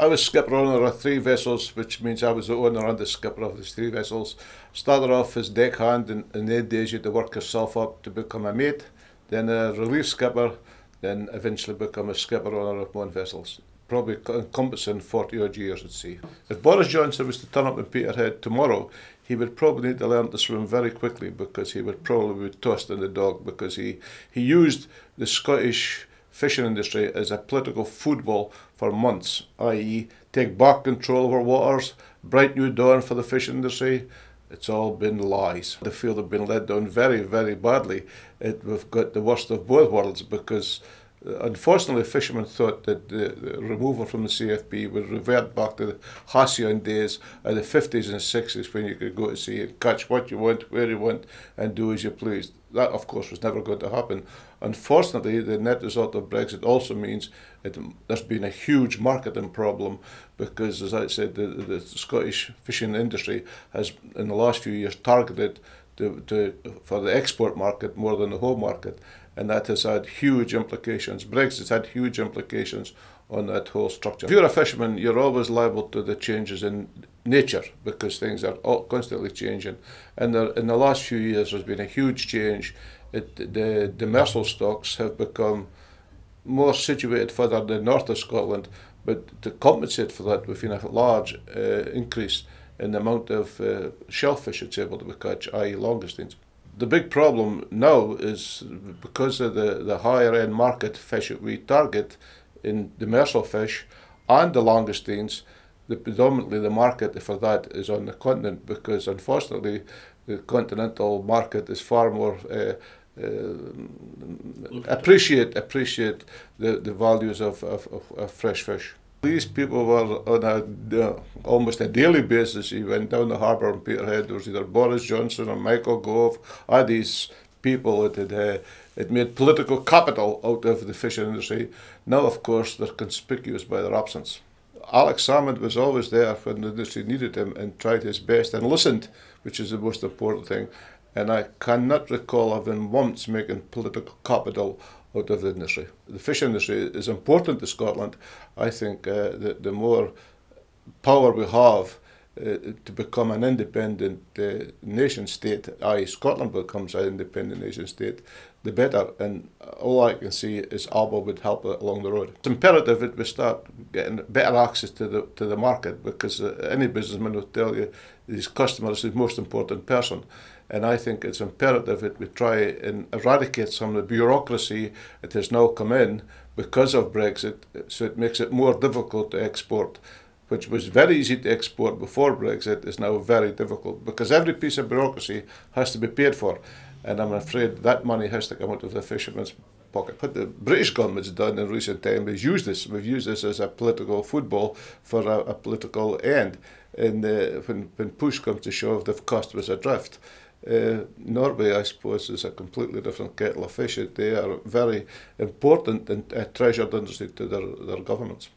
I was skipper owner of three vessels, which means I was the owner and the skipper of these three vessels. Started off as deckhand, and in the days you had to work yourself up to become a mate, then a relief skipper, then eventually become a skipper owner of my own vessels. Probably encompassing 40 odd years at sea. If Boris Johnson was to turn up in Peterhead tomorrow, he would probably need to learn to swim very quickly, because he would probably be tossed in the dock, because he used the Scottish fishing industry as a political football for months, i.e. take back control over waters, bright new dawn for the fish industry. It's all been lies. The field have been let down very, very badly. We've got the worst of both worlds, because unfortunately fishermen thought that the removal from the CFP would revert back to the halcyon days of the 50s and 60s, when you could go to sea and catch what you want, where you want, and do as you pleased. That, of course, was never going to happen. Unfortunately, the net result of Brexit also means that there's been a huge marketing problem, because, as I said, the Scottish fishing industry has, in the last few years, targeted for the export market more than the home market, and that has had huge implications. Brexit's had huge implications on that whole structure. If you're a fisherman, you're always liable to the changes in nature, because things are constantly changing. And in the last few years, there's been a huge change. The demersal stocks have become more situated further in the north of Scotland, but to compensate for that, we've seen a large increase in the amount of shellfish it's able to catch, i.e. langoustines. The big problem now is, because of the higher end market fish that we target in demersal fish and the langoustines, predominantly the market for that is on the continent, because unfortunately the continental market is far more appreciate the values of fresh fish. These people were on almost a daily basis. He went down the harbour in Peterhead. There was either Boris Johnson or Michael Gove. All these people that had made political capital out of the fishing industry. Now, of course, they're conspicuous by their absence. Alex Salmond was always there when the industry needed him, and tried his best and listened, which is the most important thing. And I cannot recall of him once making political capital out of the industry. The fish industry is important to Scotland. I think the more power we have to become an independent nation state, i.e. Scotland becomes an independent nation state, the better. And all I can see is ALBA would help along the road. It's imperative that we start getting better access to the market, because any businessman will tell you his customer is the most important person. And I think it's imperative that we try and eradicate some of the bureaucracy that has now come in because of Brexit, so it makes it more difficult to export. Which was very easy to export before Brexit is now very difficult, because every piece of bureaucracy has to be paid for, and I'm afraid that money has to come out of the fisherman's pocket. What the British government's done in recent time is use this. We've used this as a political football for a political end, and when push comes to shove, the cost was adrift. Norway, I suppose, is a completely different kettle of fish. They are very important and a treasured industry to their governments.